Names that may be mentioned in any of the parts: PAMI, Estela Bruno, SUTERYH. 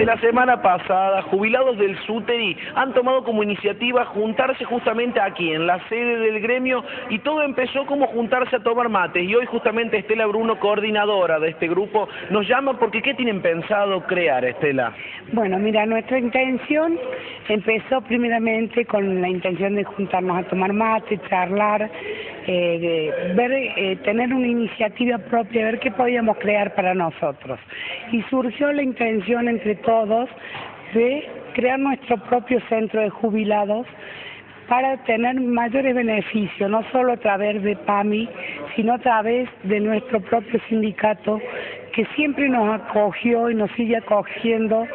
Desde la semana pasada, jubilados del SUTERYH han tomado como iniciativa juntarse justamente aquí, en la sede del gremio, y todo empezó como juntarse a tomar mates. Y hoy justamente Estela Bruno, coordinadora de este grupo, nos llama porque ¿qué tienen pensado crear, Estela? Bueno, mira, nuestra intención empezó primeramente con la intención de juntarnos a tomar mate, charlar, tener una iniciativa propia, ver qué podíamos crear para nosotros. Y surgió la intención entre todos de crear nuestro propio centro de jubilados para tener mayores beneficios, no solo a través de PAMI, sino a través de nuestro propio sindicato, que siempre nos acogió y nos sigue acogiendo,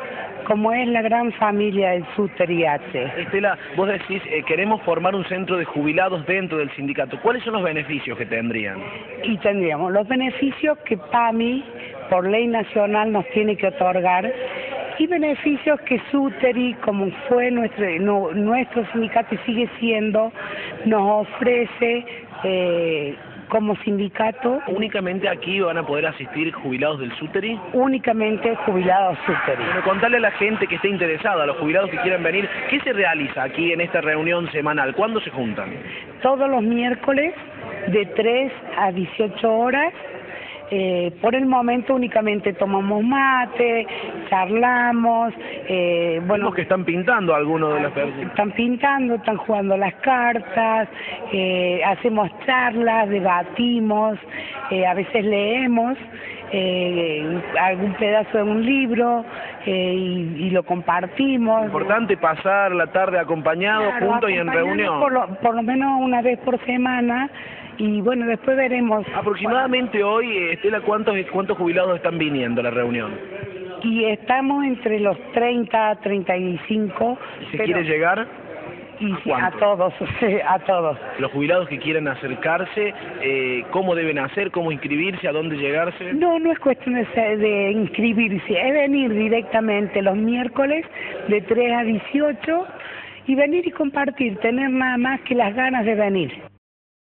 como es la gran familia del SUTERYH. Estela, vos decís, queremos formar un centro de jubilados dentro del sindicato. ¿Cuáles son los beneficios que tendrían? Y tendríamos los beneficios que PAMI, por ley nacional, nos tiene que otorgar, y beneficios que SUTERYH, como fue nuestro sindicato y sigue siendo, nos ofrece como sindicato. ¿Únicamente aquí van a poder asistir jubilados del SUTERYH? Únicamente jubilados SUTERYH. Bueno, contarle a la gente que esté interesada, a los jubilados que quieran venir, ¿qué se realiza aquí en esta reunión semanal? ¿Cuándo se juntan? Todos los miércoles de 3 a 18 horas. Por el momento únicamente tomamos mate, charlamos, bueno, que están pintando algunos de las personas. Están pintando, están jugando las cartas, hacemos charlas, debatimos, a veces leemos algún pedazo de un libro y lo compartimos. Importante pasar la tarde acompañado, claro, juntos y en reunión. Por lo menos una vez por semana. Y bueno, después veremos. Aproximadamente hoy, Estela, ¿cuántos jubilados están viniendo a la reunión? Y estamos entre los 30, 35. ¿Y se quiere llegar? Y a todos. Los jubilados que quieran acercarse, ¿cómo deben hacer? ¿Cómo inscribirse? ¿A dónde llegarse? No es cuestión de inscribirse, es venir directamente los miércoles de 3 a 18 y venir y compartir, tener nada más que las ganas de venir.